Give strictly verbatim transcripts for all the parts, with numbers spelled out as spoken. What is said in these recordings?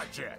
Watch it!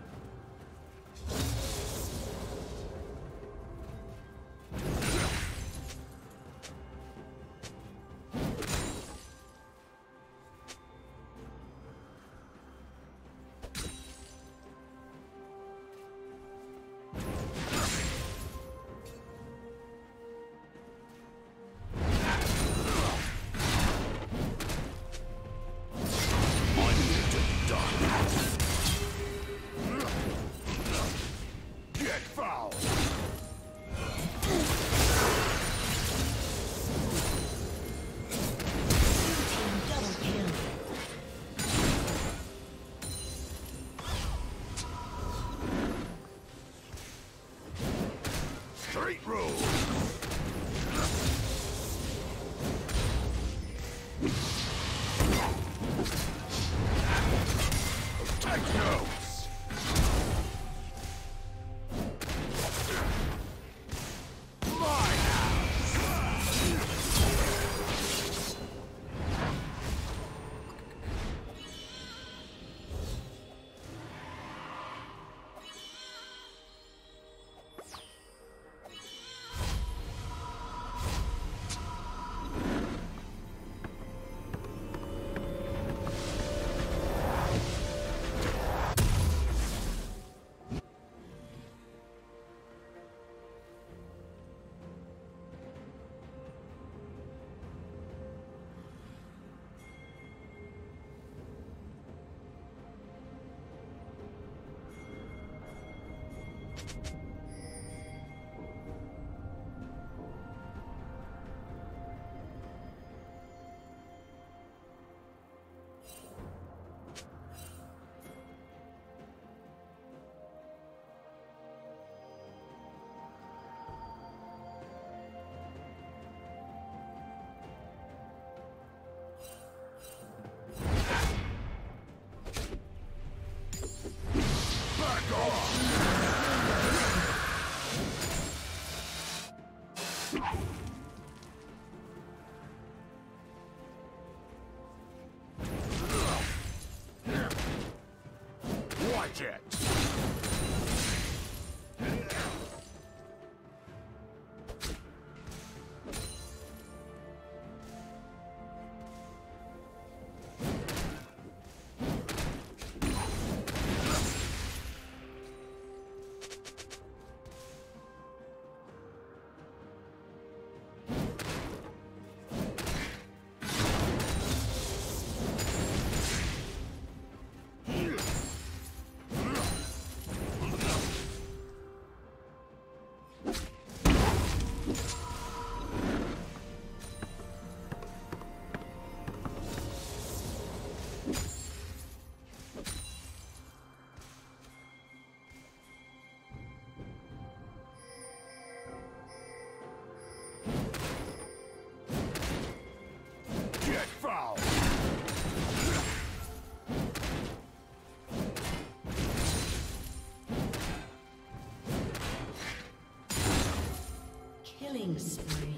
Killing spree.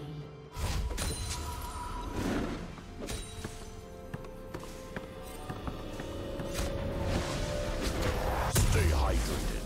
Stay hydrated.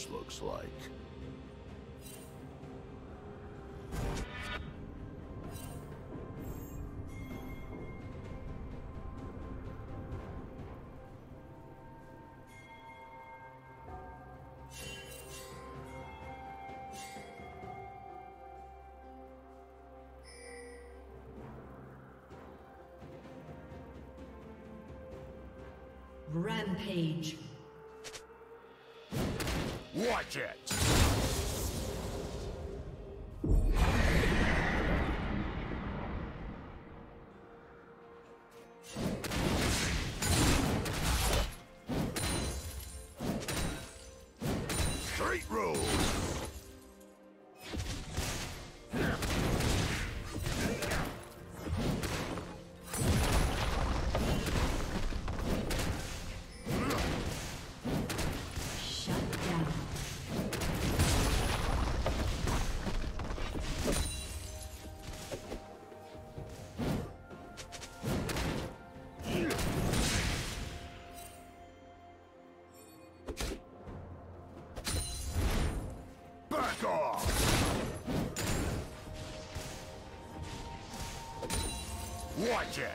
church looks like. Rampage. Watch it! Watch it!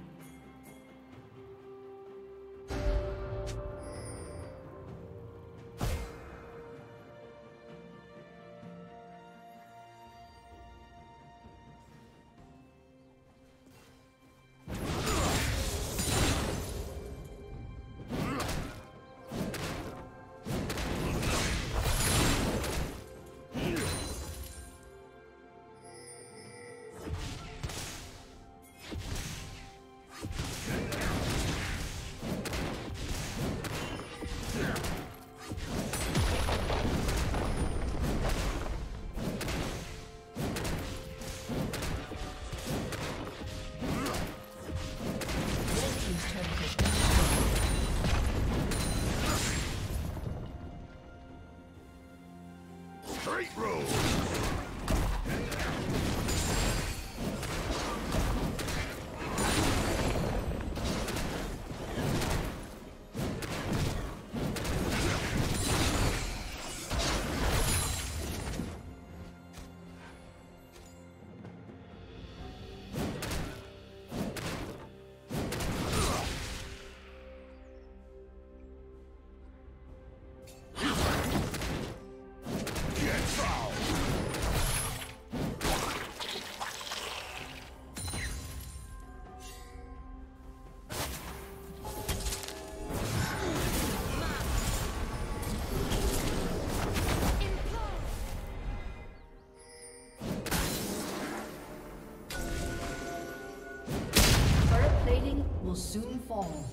Will soon fall.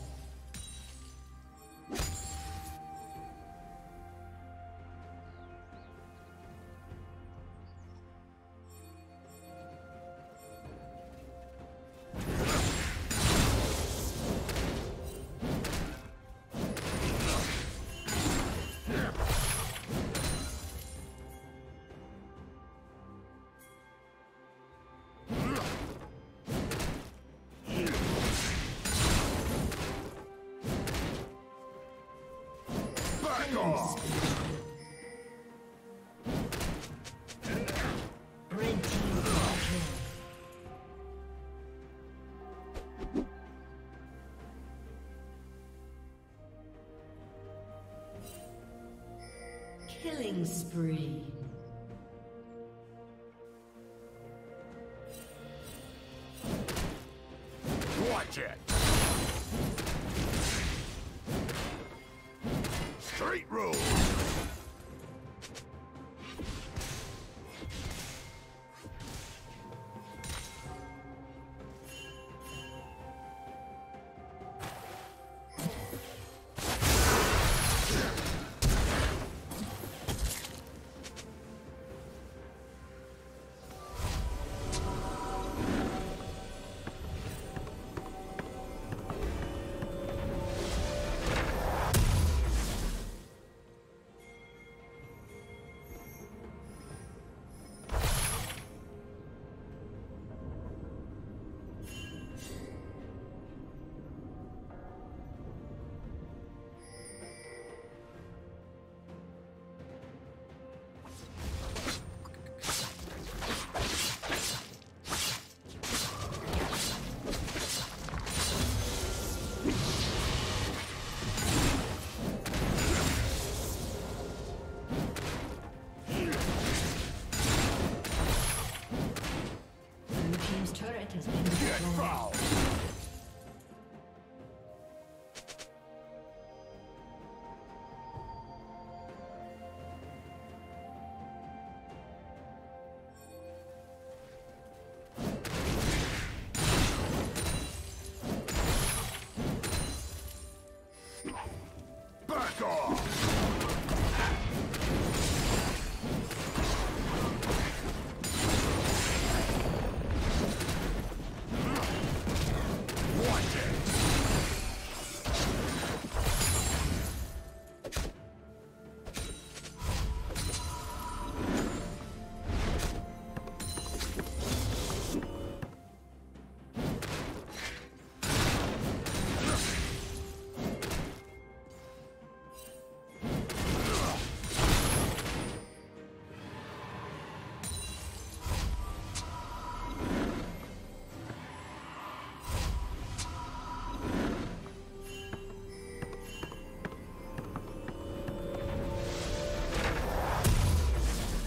Killing spree. That's it. Straight road.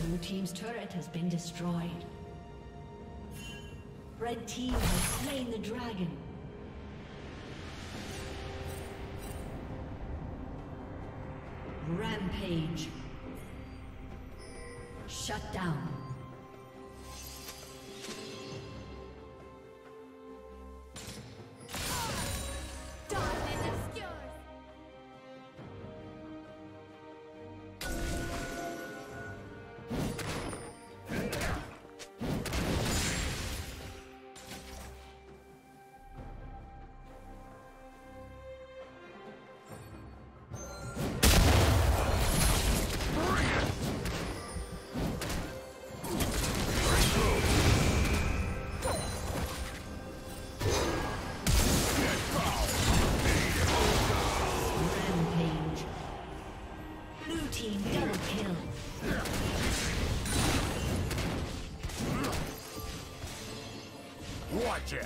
Blue team's turret has been destroyed. Red team has slain the dragon. Rampage. Shut down. Watch it!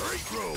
Great road!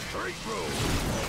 Straight road!